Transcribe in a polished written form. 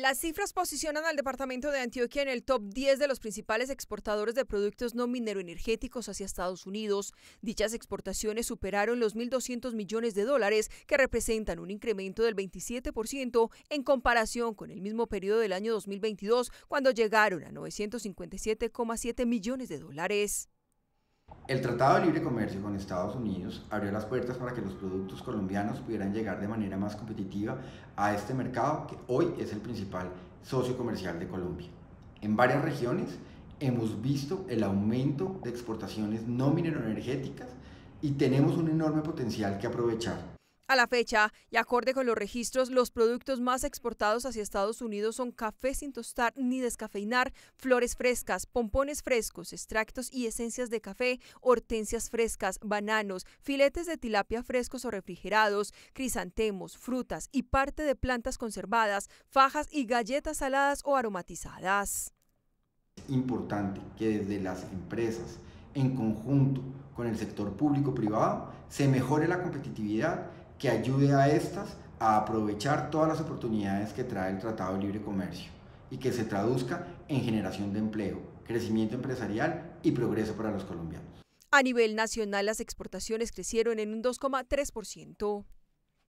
Las cifras posicionan al departamento de Antioquia en el top 10 de los principales exportadores de productos no mineroenergéticos hacia Estados Unidos. Dichas exportaciones superaron los $1.200 millones, que representan un incremento del 27% en comparación con el mismo periodo del año 2022, cuando llegaron a $957,7 millones. El Tratado de Libre Comercio con Estados Unidos abrió las puertas para que los productos colombianos pudieran llegar de manera más competitiva a este mercado que hoy es el principal socio comercial de Colombia. En varias regiones hemos visto el aumento de exportaciones no mineroenergéticas y tenemos un enorme potencial que aprovechar. A la fecha, y acorde con los registros, los productos más exportados hacia Estados Unidos son café sin tostar ni descafeinar, flores frescas, pompones frescos, extractos y esencias de café, hortensias frescas, bananos, filetes de tilapia frescos o refrigerados, crisantemos, frutas y parte de plantas conservadas, fajas y galletas saladas o aromatizadas. Es importante que desde las empresas, en conjunto con el sector público-privado, se mejore la competitividad que ayude a estas a aprovechar todas las oportunidades que trae el Tratado de Libre Comercio y que se traduzca en generación de empleo, crecimiento empresarial y progreso para los colombianos. A nivel nacional, las exportaciones crecieron en un 2,3%.